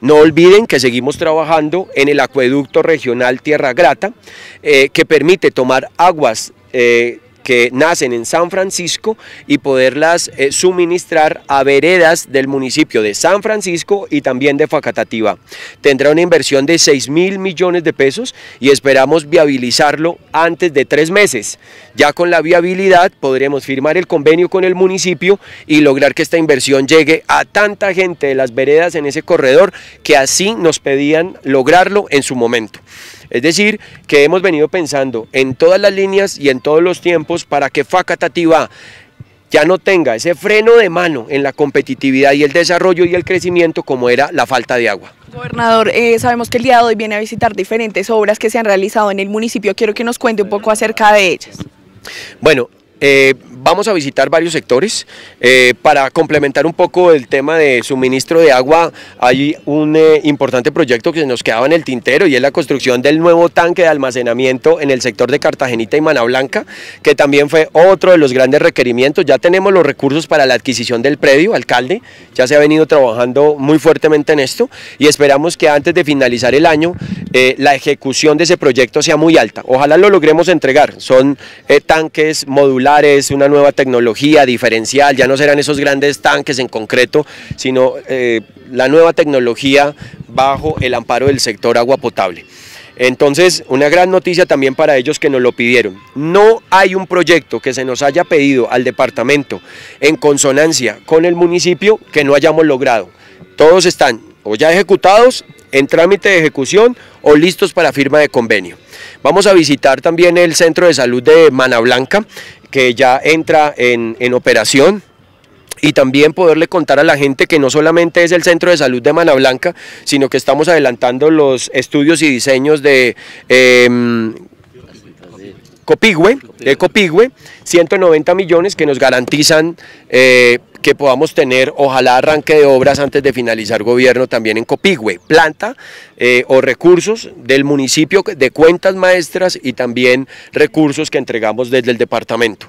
No olviden que seguimos trabajando en el acueducto regional Tierra Grata, que permite tomar aguas que nacen en San Francisco y poderlas suministrar a veredas del municipio de San Francisco y también de Facatativá. Tendrá una inversión de 6.000 millones de pesos y esperamos viabilizarlo antes de 3 meses. Ya con la viabilidad podremos firmar el convenio con el municipio y lograr que esta inversión llegue a tanta gente de las veredas en ese corredor que así nos pedían lograrlo en su momento. Es decir, que hemos venido pensando en todas las líneas y en todos los tiempos para que Facatativá ya no tenga ese freno de mano en la competitividad y el desarrollo y el crecimiento como era la falta de agua. Gobernador, sabemos que el día de hoy viene a visitar diferentes obras que se han realizado en el municipio. Quiero que nos cuente un poco acerca de ellas. Bueno, vamos a visitar varios sectores. Para complementar un poco el tema de suministro de agua, hay un importante proyecto que nos quedaba en el tintero y es la construcción del nuevo tanque de almacenamiento en el sector de Cartagenita y Manablanca, que también fue otro de los grandes requerimientos. Ya tenemos los recursos para la adquisición del predio, alcalde, ya se ha venido trabajando muy fuertemente en esto y esperamos que antes de finalizar el año la ejecución de ese proyecto sea muy alta. Ojalá lo logremos entregar. Son tanques modulares, una nueva tecnología diferencial, ya no serán esos grandes tanques en concreto, sino la nueva tecnología bajo el amparo del sector agua potable. Entonces, una gran noticia también para ellos que nos lo pidieron. No hay un proyecto que se nos haya pedido al departamento en consonancia con el municipio que no hayamos logrado. Todos están o ya ejecutados, en trámite de ejecución o listos para firma de convenio. Vamos a visitar también el centro de salud de Manablanca, que ya entra en operación, y también poderle contar a la gente que no solamente es el centro de salud de Manablanca, sino que estamos adelantando los estudios y diseños de Copigüe, 190 millones que nos garantizan que podamos tener, ojalá, arranque de obras antes de finalizar gobierno también en Copigüe, planta o recursos del municipio de cuentas maestras y también recursos que entregamos desde el departamento.